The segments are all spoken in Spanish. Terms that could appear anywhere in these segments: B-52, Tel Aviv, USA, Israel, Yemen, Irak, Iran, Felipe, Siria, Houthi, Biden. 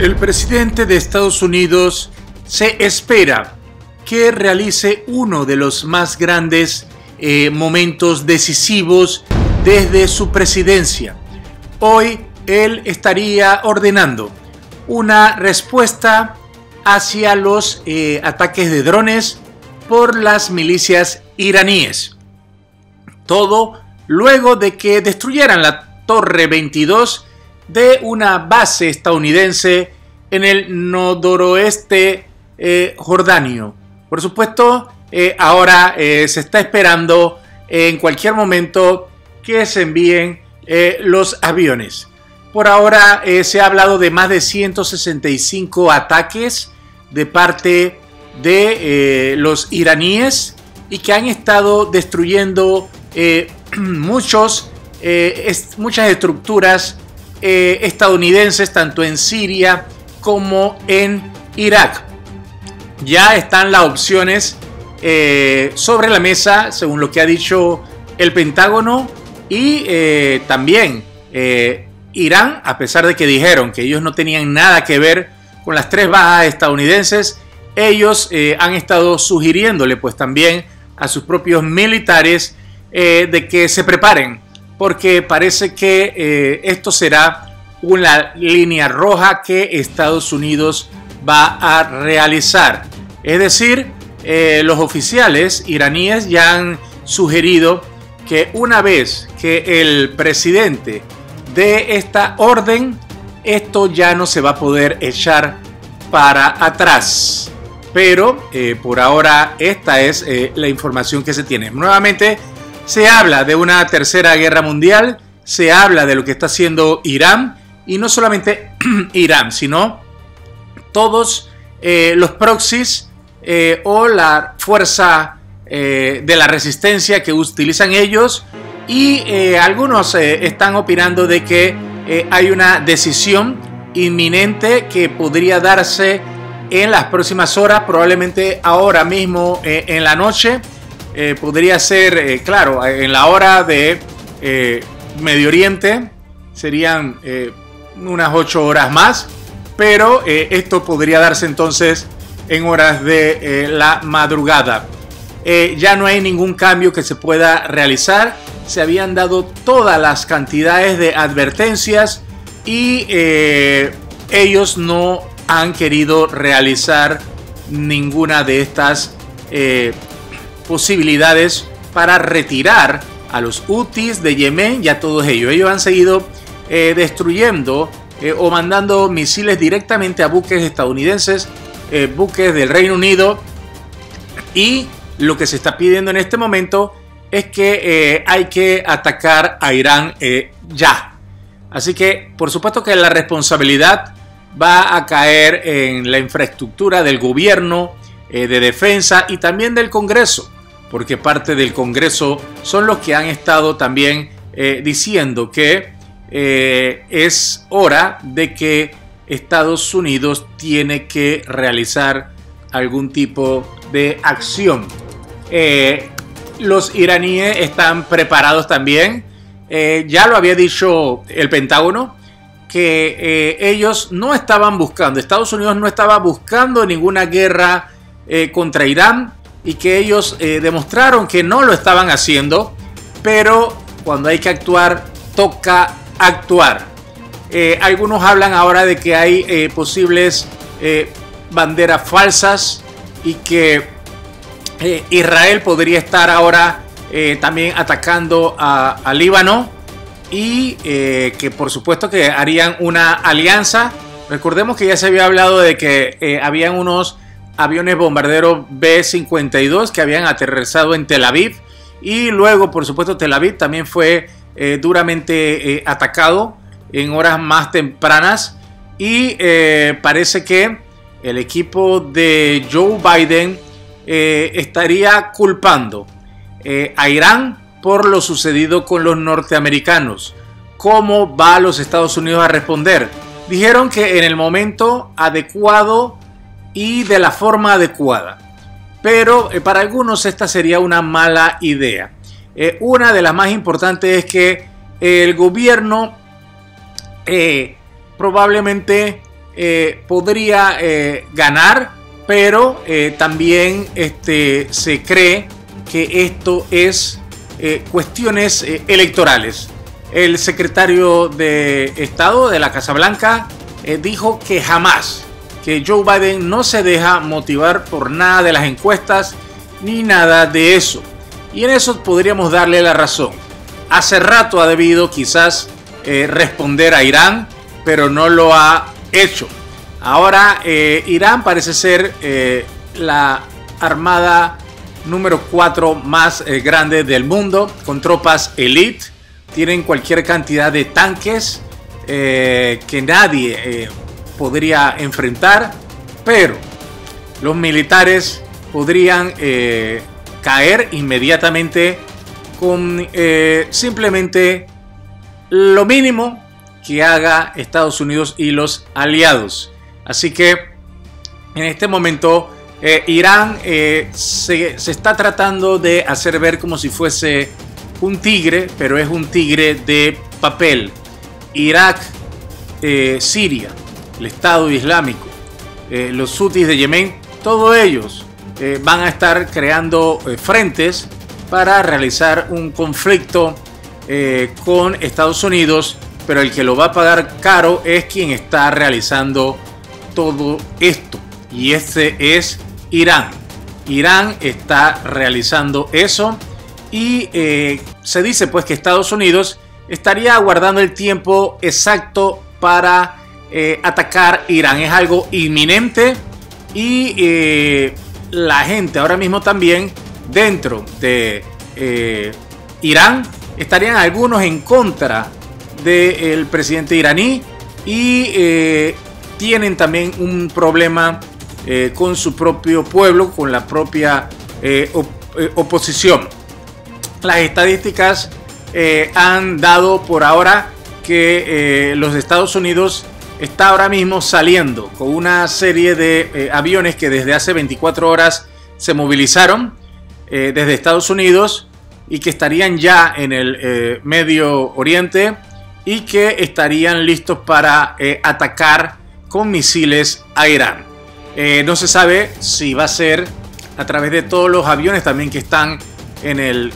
El presidente de Estados Unidos se espera que realice uno de los más grandes momentos decisivos desde su presidencia. Hoy él estaría ordenando una respuesta hacia los ataques de drones por las milicias iraníes. Todo luego de que destruyeran la Torre 22 de una base estadounidense en el noroeste jordanio. Por supuesto, ahora se está esperando en cualquier momento que se envíen los aviones. Por ahora se ha hablado de más de 165 ataques de parte de los iraníes y que han estado destruyendo muchas estructuras estadounidenses tanto en Siria como en Irak. Ya están las opciones sobre la mesa, según lo que ha dicho el Pentágono, y también Irán, a pesar de que dijeron que ellos no tenían nada que ver con las tres bajas estadounidenses, ellos han estado sugiriéndole pues también a sus propios militares de que se preparen, porque parece que esto será una línea roja que Estados Unidos va a realizar. Es decir, los oficiales iraníes ya han sugerido que una vez que el presidente dé esta orden, esto ya no se va a poder echar para atrás. Pero por ahora esta es la información que se tiene. Nuevamente se habla de una tercera guerra mundial, se habla de lo que está haciendo Irán, y no solamente Irán, sino todos los proxies o la fuerza de la resistencia que utilizan ellos, y algunos están opinando de que hay una decisión inminente que podría darse en las próximas horas, probablemente ahora mismo en la noche. Podría ser, claro, en la hora de Medio Oriente, serían unas 8 horas más, pero esto podría darse entonces en horas de la madrugada. Ya no hay ningún cambio que se pueda realizar. Se habían dado todas las cantidades de advertencias y ellos no han querido realizar ninguna de estas posibilidades para retirar a los Houthis de Yemen y a todos ellos. Ellos han seguido destruyendo o mandando misiles directamente a buques estadounidenses, buques del Reino Unido, y lo que se está pidiendo en este momento es que hay que atacar a Irán ya. Así que por supuesto que la responsabilidad va a caer en la infraestructura del gobierno de defensa y también del Congreso, porque parte del Congreso son los que han estado también diciendo que es hora de que Estados Unidos tiene que realizar algún tipo de acción. Los iraníes están preparados también. Ya lo había dicho el Pentágono, que ellos no estaban buscando, Estados Unidos no estaba buscando ninguna guerra contra Irán, y que ellos demostraron que no lo estaban haciendo, pero cuando hay que actuar, toca actuar. Algunos hablan ahora de que hay posibles banderas falsas y que Israel podría estar ahora también atacando a Líbano, y que por supuesto que harían una alianza. Recordemos que ya se había hablado de que habían unos aviones bombarderos B-52 que habían aterrizado en Tel Aviv, y luego por supuesto Tel Aviv también fue duramente atacado en horas más tempranas, y parece que el equipo de Joe Biden estaría culpando a Irán por lo sucedido con los norteamericanos. ¿Cómo va los Estados Unidos a responder? Dijeron que en el momento adecuado y de la forma adecuada, pero para algunos esta sería una mala idea. Una de las más importantes es que el gobierno probablemente podría ganar, pero también se cree que esto es cuestiones electorales. El secretario de Estado de la Casa Blanca dijo que jamás, que Joe Biden no se deja motivar por nada de las encuestas ni nada de eso. Y en eso podríamos darle la razón. Hace rato ha debido quizás responder a Irán, pero no lo ha hecho. Ahora Irán parece ser la armada número 4 más grande del mundo, con tropas elite. Tienen cualquier cantidad de tanques que nadie podría enfrentar, pero los militares podrían caer inmediatamente con simplemente lo mínimo que haga Estados Unidos y los aliados. Así que en este momento Irán se está tratando de hacer ver como si fuese un tigre, pero es un tigre de papel. Irak, Siria, el Estado Islámico, los Houthis de Yemen, todos ellos van a estar creando frentes para realizar un conflicto con Estados Unidos, pero el que lo va a pagar caro es quien está realizando todo esto, y este es Irán. Irán está realizando eso y se dice pues que Estados Unidos estaría aguardando el tiempo exacto para atacar Irán. Es algo inminente y la gente ahora mismo también dentro de Irán estarían algunos en contra del presidente iraní y tienen también un problema con su propio pueblo, con la propia oposición. Las estadísticas han dado por ahora que los Estados Unidos está ahora mismo saliendo con una serie de aviones que desde hace 24 horas se movilizaron desde Estados Unidos y que estarían ya en el Medio Oriente y que estarían listos para atacar con misiles a Irán. No se sabe si va a ser a través de todos los aviones también que están en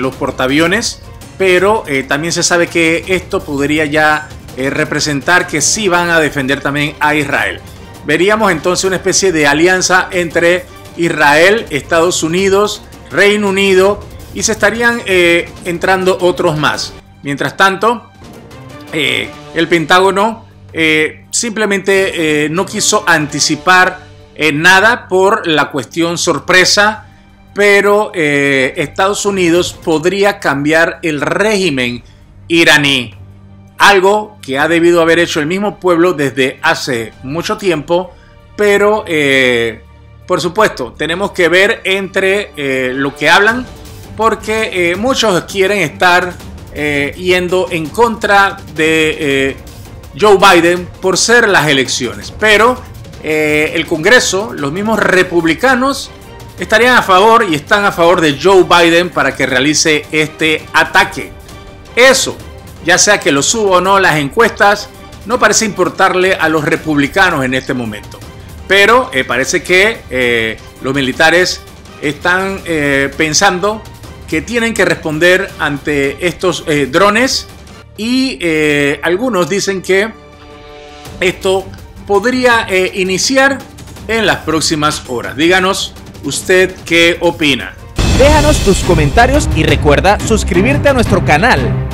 los portaaviones, pero también se sabe que esto podría ya representar que sí van a defender también a Israel. Veríamos entonces una especie de alianza entre Israel, Estados Unidos, Reino Unido, y se estarían entrando otros más. Mientras tanto, el Pentágono simplemente no quiso anticipar nada por la cuestión sorpresa, pero Estados Unidos podría cambiar el régimen iraní, algo que ha debido haber hecho el mismo pueblo desde hace mucho tiempo, pero por supuesto tenemos que ver entre lo que hablan, porque muchos quieren estar yendo en contra de Joe Biden por ser las elecciones, pero el Congreso, los mismos republicanos, estarían a favor y están a favor de Joe Biden para que realice este ataque. Eso, ya sea que lo suba o no las encuestas, no parece importarle a los republicanos en este momento. Pero parece que los militares están pensando que tienen que responder ante estos drones y algunos dicen que esto podría iniciar en las próximas horas. Díganos usted qué opina. Déjanos tus comentarios y recuerda suscribirte a nuestro canal.